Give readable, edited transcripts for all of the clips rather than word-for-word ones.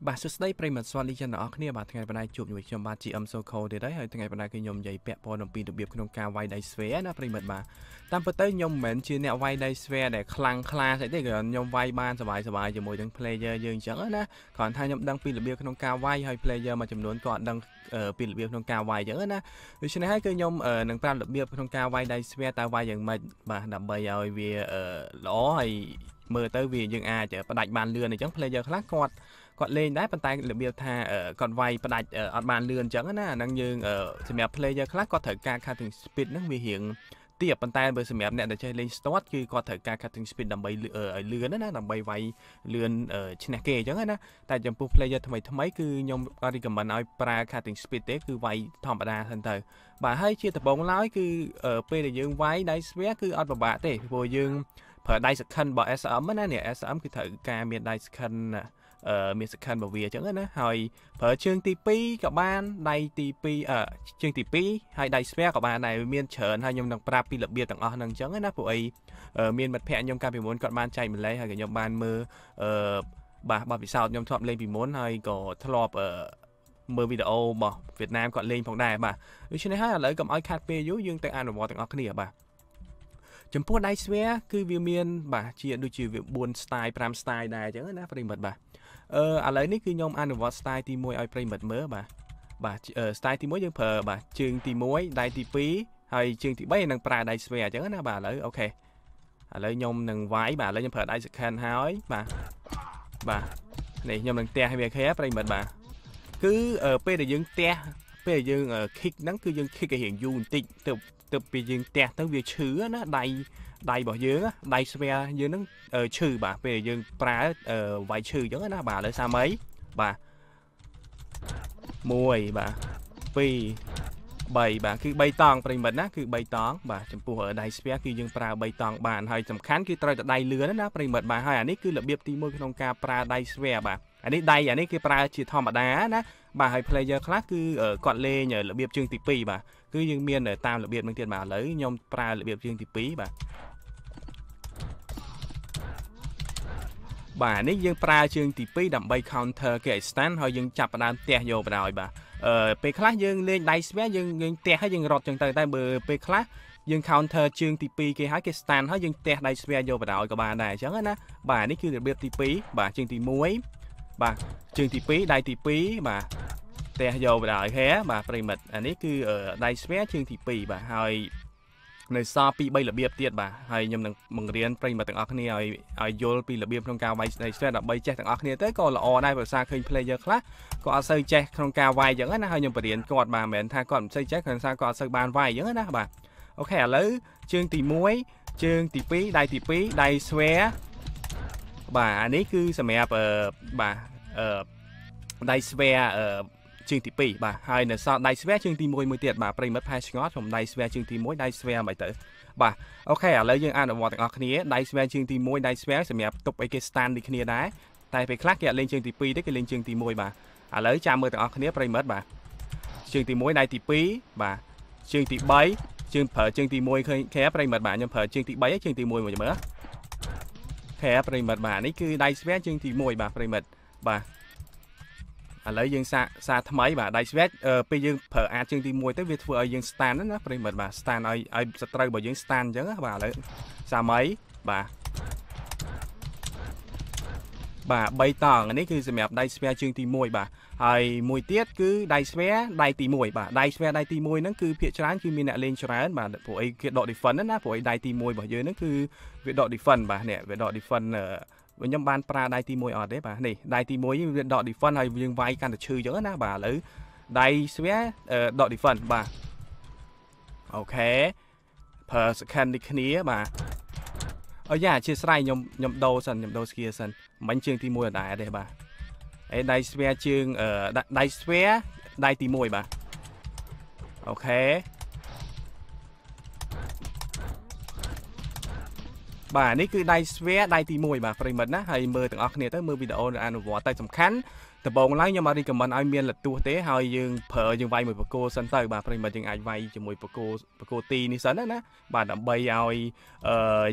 Bà xuất đây prem mật xoan ly chân ở khía bà ngày nay chụp nhụy chấm ba chị âm soko để đấy hơi ngày nay cái nhom dày pẹp po đồng pin được biệp con cá vay đầy sfé nó prem mật bà tam phật tới nhom mến chia nẹo vay đầy sfé để khlang khla sẽ để gần nhom vay ban sờ bài cho mỗi đằng player dường chẳng á còn thay nhom đăng pin được biệp con cá vay hơi player mà chấm nón còn đăng pin được biệp con cá vay chẳng á rồi cho nên hai cái nhom ở đằng tam được biệp con cá vay đầy sfé ta vay dường mà đầm bầy rồi vì lỗ hay mơ tới vì dường à chở đặt bàn lừa này chẳng player khác còn còn lên đấy bàn tay là biêu tha ở còn vay và đặt ở bàn lươn chẳng á năng như ở mẹ player khác có thể ca cutting speed nó nguy hiểm tiệp bàn tay bởi sự mẹ này để chơi lên start khi có thể ca cutting speed làm bay ở lươn đó làm bay vay lươn ở trên kề chẳng á tại trong pool player thằng mấy cứ nhom recommend ai pra cutting speed đấy cứ vay thầm ra thành thời và hay chia tập bóng lái cứ ở p để dương vay đấy vé cứ ăn vào bạ thế vô dương phải đai sạc khăn bỏ s ấm á nè s ấm cứ thử ca miền đai sạc khăn miền sạc khăn bảo vệ chẳng hết á hồi phải chương tp các bạn đai tp chương tp hay đai spare các bạn này miền chở hay nhom đằng prapi lập biệt đằng o đằng chẳng hết á phụ ấy miền mặt phe nhom ca bị muốn còn ban chạy mình lấy hay cái nhom ban mơ bà bị sao nhom thọm lên vì muốn hay có thọp ở mơ video mà Việt Nam còn lên phòng đài bà đối với này hết là lấy cầm oi cà phê dữ dương tây an và tây ngọc kia bà chấm phút đáy xe cứ viên miên bà chia đôi chiều việc buồn style pram style này chứ nó phải mật bà lấy nick cứ nhom ăn vào style thì môi ai play mật mớ bà style thì mối dương phờ bà trường thì mối đại thì phí hay trường thì bay năng pra đáy xe chứ nó bà lấy ok lấy nhom năng vái bà lấy nhom phở đáy sực khăn hói bà này nhom năng te hay về khé play mật bà cứ ở p để dương te p để dương kick nắng cứ dương kick cái hiện du tịnh từ vì dương tẹt tới việc chứa nó đầy bỏ dưới đầy xe dưới nó trừ bà về dương pra vài trừ giống nó bà lấy xa mấy bà mùi bà vì bày bà cứ bay toàn phần mình á cứ bay toán bà chấm phù ở đầy xe khi dương pra bay toàn bàn hơi chấm khán khi trời đầy lứa nó phần mật bà hơi anh ấy cứ lập biệp tìm môi không ca pra đầy xe bà anh ấy cái pra chỉ thò mà đá đó bà hơi player khác cứ ở quạt lê nhờ lập biệp chương tịch pì bà cứ dương miên ở tam lập biệt bằng tiền bà lấy nhom pra lập biệt riêng thì phí bà nếu dương pra chương thì phí đậm bay counter kệ stand hơi dương chập đam tè vô bà rồi bà p class dương lên đáy spec dương tè hay dương rọt chân tay tay bờ p class dương counter chương thì phí cái hái cái stand hơi dương tè đáy spec vô bà rồi của bà này chẳng á bà nếu kêu lập biệt thì phí bà chương thì muối bà chương thì phí đáy thì phí bà tè vô và đợi hé bà phần mật anh ấy cứ ở đây xé chương thị pì bà hơi nơi so pi bay là biệp tiệt bà hơi nhầm đằng mừng riêng phần mật thằng óc này ở vô pi là biệp trong cao bay này xé là bay che thằng óc này tới coi là ở đây và xa khi player khác có xây che trong cao vai dẫn nó hơi nhầm phần riêng cọt bà mẹ tha còn xây che còn sao còn xây bàn vai dẫn nó bà ok lấy chương thì muối chương thì phí đây thì phí đây xé bà anh ấy cứ xem mẹ bà đây xé chương thì pì bà hai là sao đáy xe chương thì môi mười tiệt bà phải mất hai ngót trong đáy xe chương thì mỗi đáy xe mày tử bà ok lấy dương ăn ở ngoài ngọc này đáy xe chương thì mỗi đáy xe sẽ mẹ tục cái stand đi kia đá tại phải khác lên chương thì pì đấy cái lên chương thì môi bà lấy cha mười ngọc này phải mất bà chương thì mỗi đáy thì pì bà chương thì bấy chương phở chương thì môi khơi khé phải mất bà nhưng phở chương thì bấy chương thì môi mà nữa khé phải mất bà đấy cứ đáy xe chương thì môi bà phải mất bà lấy dương xa thấm ấy bà đại svet bây giờ phở a chương thì mua tới việc vừa dương stand đó nó mệt bà stand ai strike bởi dương stand chứ bà lấy xa mấy bà bay tàng anh ấy cứ xem mẹ đại svet chương thì môi bà hay mùi tiết cứ đại svet đại tì môi bà đại svet đại tì môi nó cứ phía trái khi mình lại lên trái bà phụ ấy kia độ đi phần đó phụ ấy đại tì môi bởi dưới nó cứ việc độ đi phần bà nè việc độ đi phần với nhóm ban pra đại ti môi ở đấy bà này đại ti môi viện đọ đi phân hay riêng vai can được trừ dỡ na bà lấy đại xé đọ đi phân bà ok per can đi kia bà ở nhà chia sẻ nhom đầu kia sân bánh chương ti môi ở đại đây bà ấy đại xé chương ở đại xé đại ti môi bà ok bà này cứ đai své đai tì môi bà phải mật ná hay mơ từng óc này tới mơ video là anh võ tay tầm khánh từ bồn lái nhưng mà đi cầm mình ai miên là tu tế hơi dương phở dương vay mười cô sân tới bà phải mật dương ai vay cho mười cô tì ní sân đó ná bà đậm bay rồi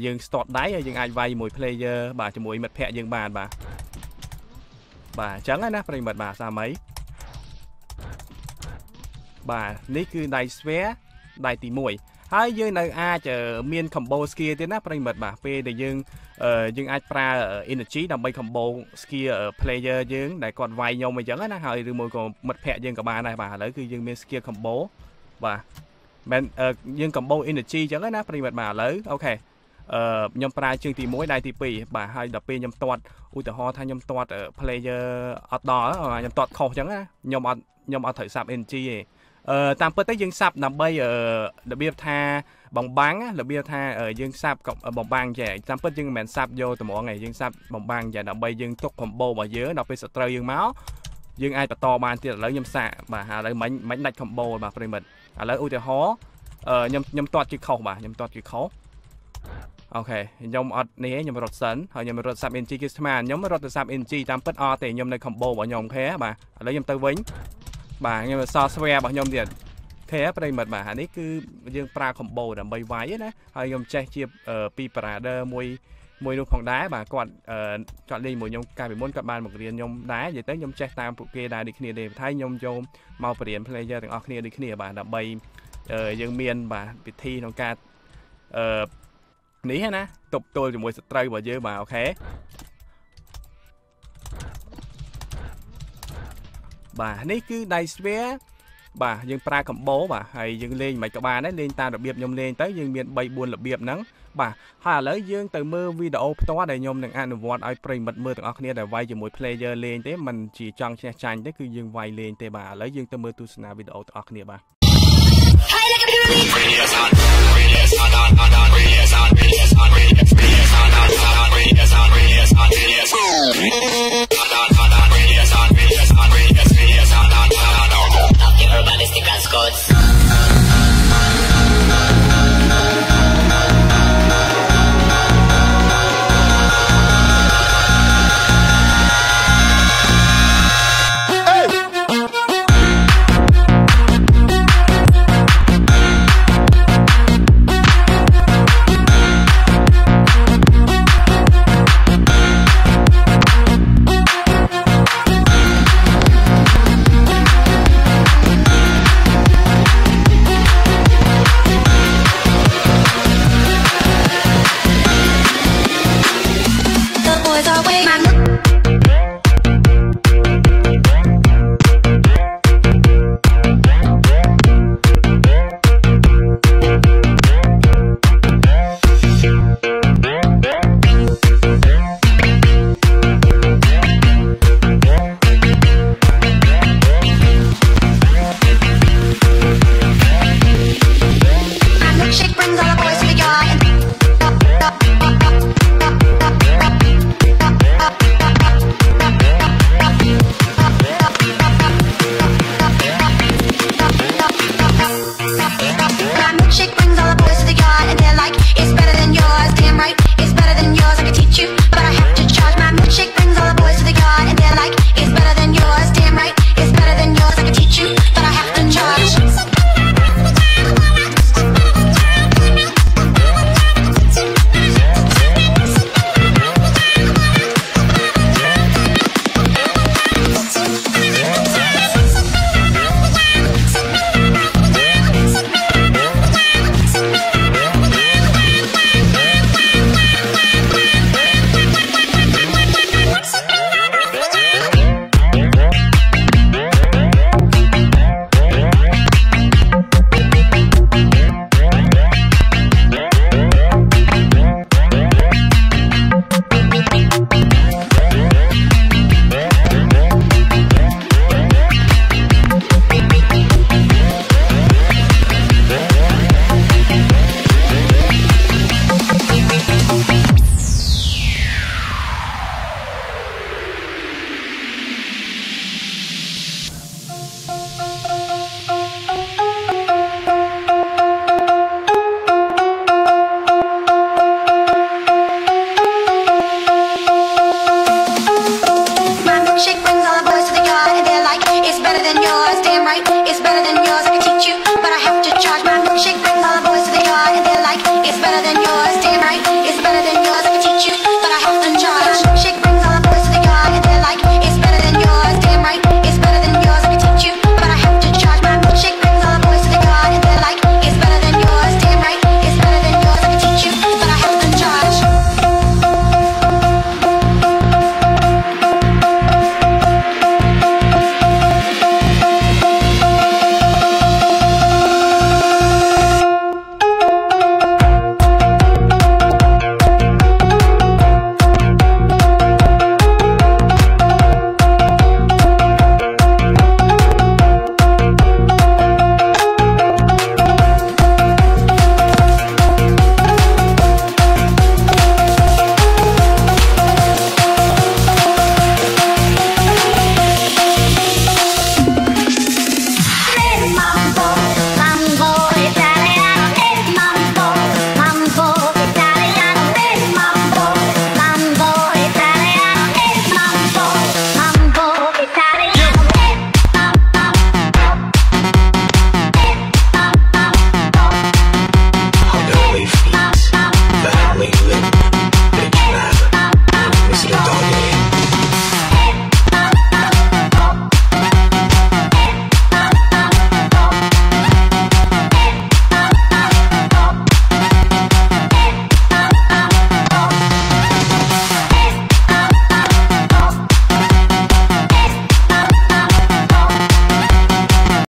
dương start đáy dương ai vay mười player bà cho mười mật phẹ dương bàn bà Bà chẳng ai nắp rình bật bà xa mấy. Bà ní cứ đai xé đai tỉ mũi. Hai dương nơi A chờ miên combo skill thế nắp rình bật bà phê để dương dương ai pra energy làm bay combo skill player dương để còn vài nhau mà chẳng ai nắp hỏi từ mùi còn mật phẹ dương cả bà này bà lấy cứ dương miên skill combo bà men dương combo energy chẳng ai nắp rình bật bà lấy ok. Nhóm pra chương tí mũi đai tí bì bà hai đập bì nhóm toạt ui tờ ho thay nhóm toạt player ọt đó nhóm toạt khổ chẳng á nhóm ọt thử sạp energy tạm bớt tới dương sạp nằm bây đập bì tha bóng bán á đập bì tha ở dương sạp cộng bóng bán dạy tạm bớt dương mẹn sạp vô từ mỗi ngày dương sạp bóng bán dạy nằm bây dương tốt combo mà dưới đọc bì sợ trơ dương máu dương ai bà to bàn thì lấy nhóm sạp bà hà lấy mảnh đạch combo bà phê mình à lấy ui tờ ho nhóm toạt chứ khổ bà nhóm toạt chứ khổ ok nhóm ọt này nhóm rớt sấn hồi nhóm rớt sạp energy mà nhóm rớt sạp energy tam pất o thì nhóm này combo bọn nhóm khé bà lấy nhóm tới vĩnh bà nhóm so square bọn nhóm điện khé đây mật bà này cứ dương pra combo là bay váy á hồi nhóm che chia pi prader mui mui luôn phòng đá bà còn chọn lên mùi nhóm cài bị muốn các bạn một liền nhóm đá vậy tới nhóm che tam phụ kia đài đi kia để thay nhóm vô mau điện player thằng kia đi kia bà là bay dương miền bà bị thi nó ca ní ha nè tục tôi thì mùi sạch trâu vào dưới mà ok bà ní cứ đầy xé bà dương pra combo bà hay dương lên mày các bà đấy lên ta đặc biệt nhom lên tới dương miền bay buồn đặc biệt nắng bà hà lấy dương từ mưa video to để nhom đừng ăn vọt ai prey mật mưa từ óc này để vay cho mỗi player lên thế mình chỉ chọn xe tranh đấy cứ dương vay lên thế bà lấy dương từ mưa tu sna video từ óc này bà It's better than yours.